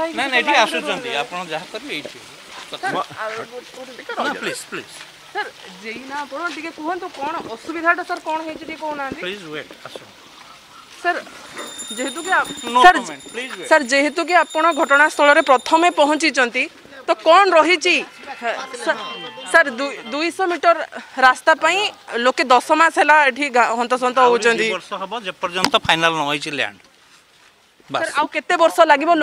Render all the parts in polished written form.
ना ना ये आशुचंदी आपनों जहाँ कर भी इच्छी ना प्लीज प्लीज सर जी ना आपनों ठीक है कौन तो कौन असुविधा डा सर कौन है जी कौन आने प्लीज वेट आशु सर जेहतु के आप सर प्लीज वेट सर जेहतु के आपनों घटना स्थल रे प्रथमे पहुँची चंदी तो कौन रही ची सर 200 मीटर रास्ता पाई लोग के 10 मास है ला ठीक होंता सोंता हो चंदी Sir, how many years ago?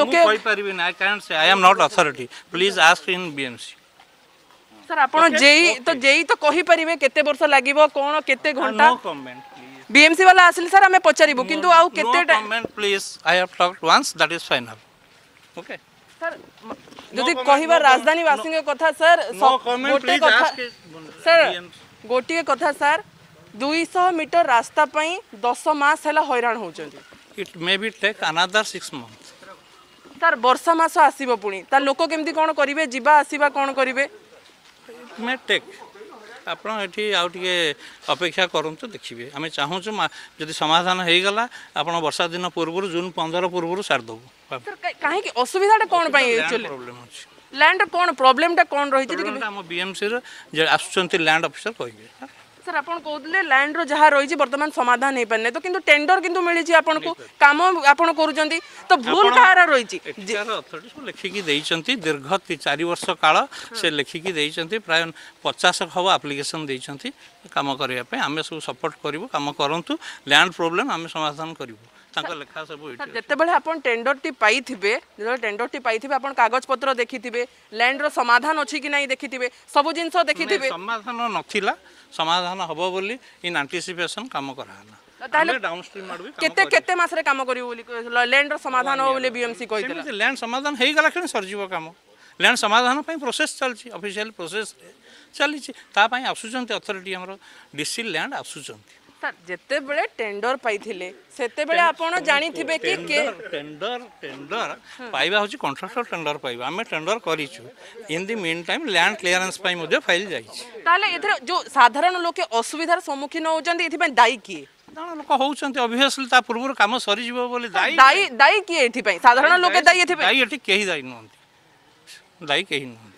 I can't say. I am not authority. Please ask in BMC. Sir, J to kohi paribe kete borsa lagibo kono kete ghanta. No comment, please. BMC wala asli sir ame pocharibu kintu au kete No comment, please. I have talked once. That is final. Okay. Sir, jodi kohibar rajdhani vasinge kotha sir. No comment, please ask Sir, gotiye kotha sir. 200 meter rasta pai 10 mas hela hoiran hojanti. It may be take another 6 months. Sir, borsa maso asibo puni. Tar loko kemti kono koribe, jiba asiba kono koribe. It may take. Apna ethi out ye apeksha korum to dekhibe. Ame chahun chu jodi samadhan hei gala apna borsa dina purburu June 15 purburu sar dobu. Sir, kahe ki osubidha ta kono pai chole. Problem hochi. Land kono problem ta kono rohichi. Problem ta amo BMC ro je asuchanti land officer kohibe. Sir आपन कोदले land रो जहा रही छी वर्तमान समाधान नै पने तो किंतु टेंडर किंतु मिली छी आपन को काम आपन करू जंती तो भूल कारा रही छी जरा अथॉरिटी को लेखि की देई चंती दीर्घ 4 वर्ष काल से लेखि की देई चंती प्राय 50 खवा एप्लीकेशन देई चंती काम करिया पे हमें सब सपोर्ट करिवो काम करंतु लैंड प्रॉब्लम हमें समाधान करिवो ताका लेखा सब सर जते बेले आपन टेंडर टी पाई थिबे आपन कागज पत्र देखि थिबे लैंड रो समाधान अछि कि नै देखि थिबे सब जिंसो देखि थिबे समाधान नथिला समाधान हबो बोली इन एंटीसिपेशन काम कराना ताले डाउनस्ट्रीम आडबी केते मास रे काम करिवो बोली लैंड रो समाधान हो बोली बीएमसी कहि देला लैंड समाधान हेई गला खन सरजीव काम लैंड समाधान पई प्रोसेस चलछि ऑफिशियल प्रोसेस चलछि ता पई आसुचंती अथॉरिटी हमरो डीसी लैंड आसुचंती सर जते बेले टेंडर पाई थिले सेते बेले आपण जानि थिबे कि टेंडर पाइबा होछि कॉन्ट्रैक्टर टेंडर पाइबा हमें टेंडर करिछु in the main time land clearance पाई मध्ये फाइल जाइछि ताले एथरे जो साधारण लोके असुविधार सम्मुखीन होउचंती एथि पय दाई कि साधारण लोक होउचंती ऑब्वियसली ता पूर्वर काम सरी जिवो बोले दाई दाई कि एथि पय साधारण लोके दाई एथि केही दाई नोंती दाई केही